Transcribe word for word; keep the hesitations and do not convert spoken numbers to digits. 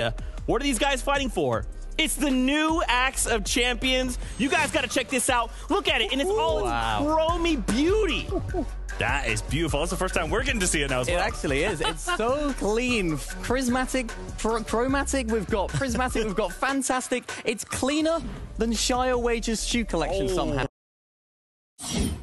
What are these guys fighting for? It's the new Axe of Champions. You guys got to check this out. Look at it, and it's all wow. in chromey beauty. That is beautiful. That's the first time we're getting to see it now as well. It actually is. It's so clean. Prismatic, chromatic, we've got prismatic, we've got fantastic. It's cleaner than Shia Wager's shoe collection oh. somehow.